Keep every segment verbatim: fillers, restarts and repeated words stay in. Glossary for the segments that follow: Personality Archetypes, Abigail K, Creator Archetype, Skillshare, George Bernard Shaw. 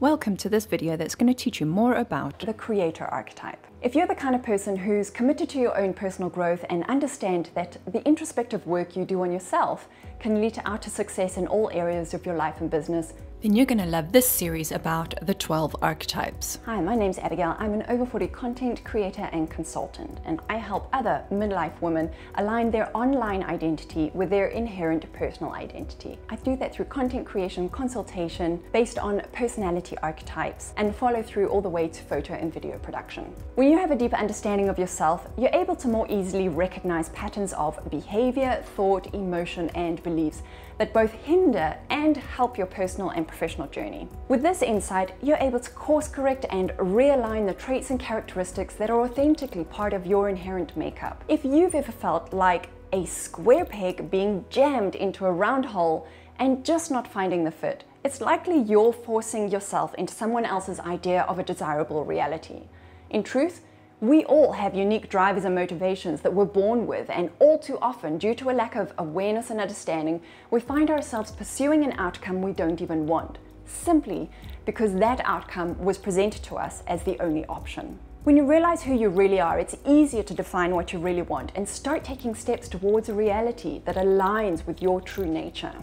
Welcome to this video that's going to teach you more about the Creator Archetype. If you're the kind of person who's committed to your own personal growth and understand that the introspective work you do on yourself can lead to outer success in all areas of your life and business, then you're going to love this series about the twelve archetypes. Hi, my name's Abigail. I'm an over forty content creator and consultant, and I help other midlife women align their online identity with their inherent personal identity. I do that through content creation, consultation based on personality archetypes, and follow through all the way to photo and video production. We When you have a deeper understanding of yourself, you're able to more easily recognize patterns of behavior, thought, emotion, and beliefs that both hinder and help your personal and professional journey. With this insight, you're able to course correct and realign the traits and characteristics that are authentically part of your inherent makeup. If you've ever felt like a square peg being jammed into a round hole and just not finding the fit, it's likely you're forcing yourself into someone else's idea of a desirable reality. In truth, we all have unique drivers and motivations that we're born with, and all too often, due to a lack of awareness and understanding, we find ourselves pursuing an outcome we don't even want, simply because that outcome was presented to us as the only option. When you realize who you really are, it's easier to define what you really want and start taking steps towards a reality that aligns with your true nature.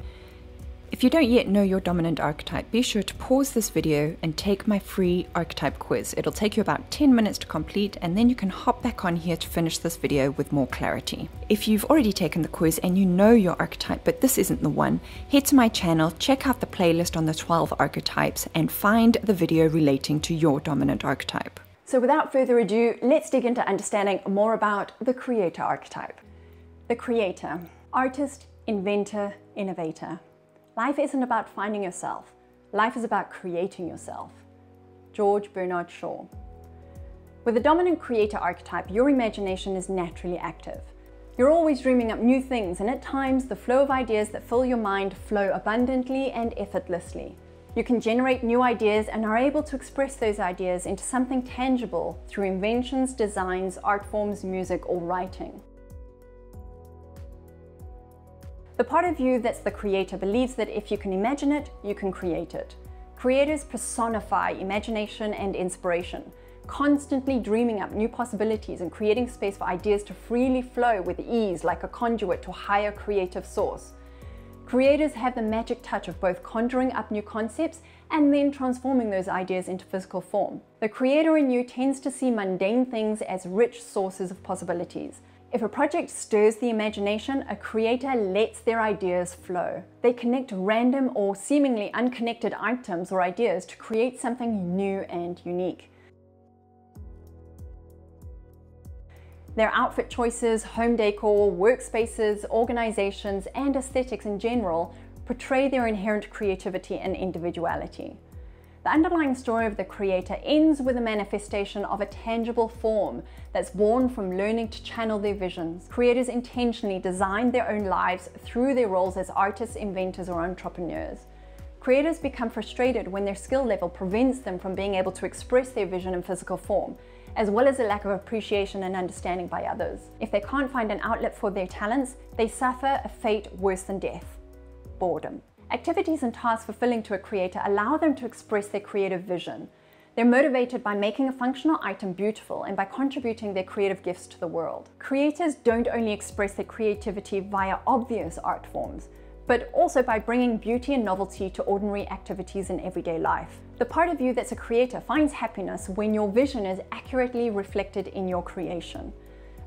If you don't yet know your dominant archetype, be sure to pause this video and take my free archetype quiz. It'll take you about ten minutes to complete, and then you can hop back on here to finish this video with more clarity. If you've already taken the quiz and you know your archetype, but this isn't the one, head to my channel, check out the playlist on the twelve archetypes, and find the video relating to your dominant archetype. So without further ado, let's dig into understanding more about the Creator archetype. The Creator. Artist, inventor, innovator. Life isn't about finding yourself. Life is about creating yourself. George Bernard Shaw. With the dominant Creator archetype, your imagination is naturally active. You're always dreaming up new things, and at times the flow of ideas that fill your mind flow abundantly and effortlessly. You can generate new ideas and are able to express those ideas into something tangible through inventions, designs, art forms, music, or writing. The part of you that's the creator believes that if you can imagine it, you can create it. Creators personify imagination and inspiration, constantly dreaming up new possibilities and creating space for ideas to freely flow with ease, like a conduit to a higher creative source. Creators have the magic touch of both conjuring up new concepts and then transforming those ideas into physical form. The creator in you tends to see mundane things as rich sources of possibilities. If a project stirs the imagination, a creator lets their ideas flow. They connect random or seemingly unconnected items or ideas to create something new and unique. Their outfit choices, home decor, workspaces, organizations, and aesthetics in general portray their inherent creativity and individuality. The underlying story of the creator ends with a manifestation of a tangible form that's born from learning to channel their visions. Creators intentionally design their own lives through their roles as artists, inventors, or entrepreneurs. Creators become frustrated when their skill level prevents them from being able to express their vision in physical form, as well as a lack of appreciation and understanding by others. If they can't find an outlet for their talents, they suffer a fate worse than death: boredom. Activities and tasks fulfilling to a creator allow them to express their creative vision. They're motivated by making a functional item beautiful and by contributing their creative gifts to the world. Creators don't only express their creativity via obvious art forms, but also by bringing beauty and novelty to ordinary activities in everyday life. The part of you that's a creator finds happiness when your vision is accurately reflected in your creation.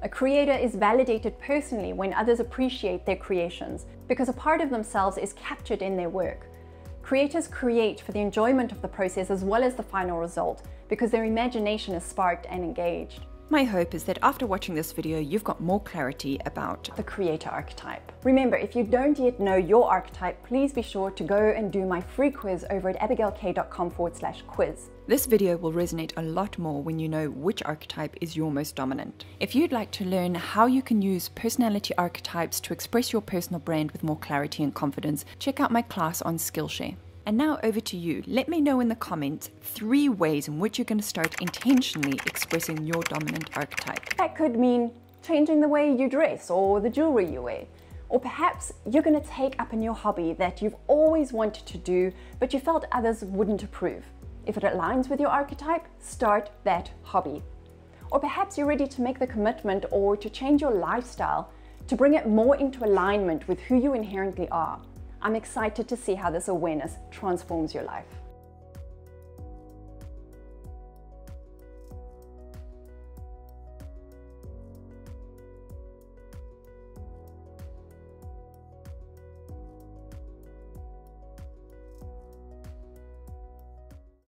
A creator is validated personally when others appreciate their creations, because a part of themselves is captured in their work. Creators create for the enjoyment of the process as well as the final result, because their imagination is sparked and engaged. My hope is that after watching this video, you've got more clarity about the Creator archetype. Remember, if you don't yet know your archetype, please be sure to go and do my free quiz over at abigail k dot com forward slash quiz. This video will resonate a lot more when you know which archetype is your most dominant. If you'd like to learn how you can use personality archetypes to express your personal brand with more clarity and confidence, check out my class on Skillshare. And now over to you. Let me know in the comments three ways in which you're going to start intentionally expressing your dominant archetype. That could mean changing the way you dress or the jewelry you wear. Or perhaps you're going to take up a new hobby that you've always wanted to do, but you felt others wouldn't approve. If it aligns with your archetype, start that hobby. Or perhaps you're ready to make the commitment or to change your lifestyle to bring it more into alignment with who you inherently are. I'm excited to see how this awareness transforms your life.